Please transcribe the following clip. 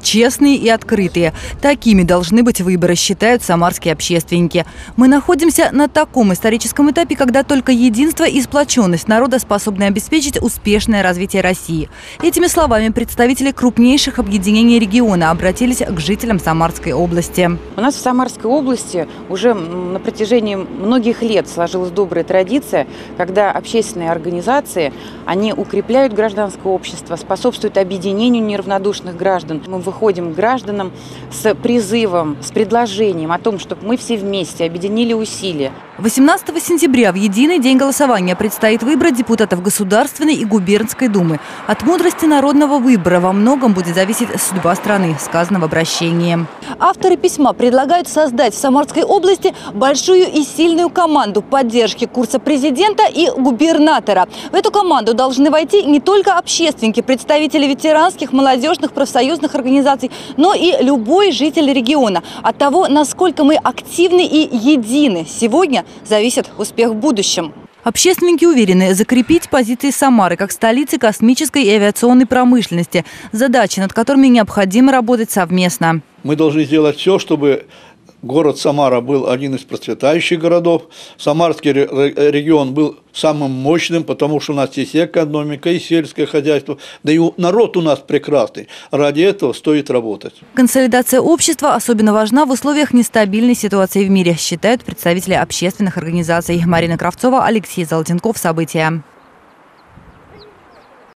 Честные и открытые. Такими должны быть выборы, считают самарские общественники. Мы находимся на таком историческом этапе, когда только единство и сплоченность народа способны обеспечить успешное развитие России. Этими словами представители крупнейших объединений региона обратились к жителям Самарской области. У нас в Самарской области уже на протяжении многих лет сложилась добрая традиция, когда общественные организации, они укрепляют гражданское общество, способствуют объединению неравнодушных граждан. Мы выходим к гражданам с призывом, с предложением о том, чтобы мы все вместе объединили усилия. 18 сентября в единый день голосования предстоит выбрать депутатов Государственной и Губернской Думы. От мудрости народного выбора во многом будет зависеть судьба страны, сказано в обращении. Авторы письма предлагают создать в Самарской области большую и сильную команду поддержки курса президента и губернатора. В эту команду должны войти не только общественники, представители ветеранских, молодежных, профсоюзных организаций, но и любой житель региона. От того, насколько мы активны и едины сегодня, зависит успех в будущем. Общественники уверены, закрепить позиции Самары как столицы космической и авиационной промышленности. Задачи, над которыми необходимо работать совместно. Мы должны сделать все, чтобы город Самара был один из процветающих городов. Самарский регион был самым мощным, потому что у нас есть и экономика, и сельское хозяйство, да и народ у нас прекрасный. Ради этого стоит работать. Консолидация общества особенно важна в условиях нестабильной ситуации в мире, считают представители общественных организаций. Марина Кравцова, Алексей Золотенков. События.